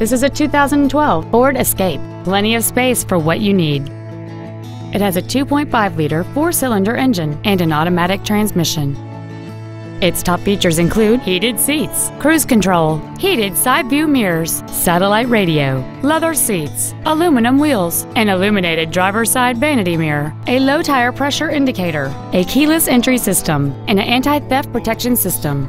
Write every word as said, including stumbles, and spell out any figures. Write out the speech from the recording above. This is a two thousand twelve Ford Escape, plenty of space for what you need. It has a two point five liter four-cylinder engine and an automatic transmission. Its top features include heated seats, cruise control, heated side view mirrors, satellite radio, leather seats, aluminum wheels, an illuminated driver's side vanity mirror, a low tire pressure indicator, a keyless entry system, and an anti-theft protection system.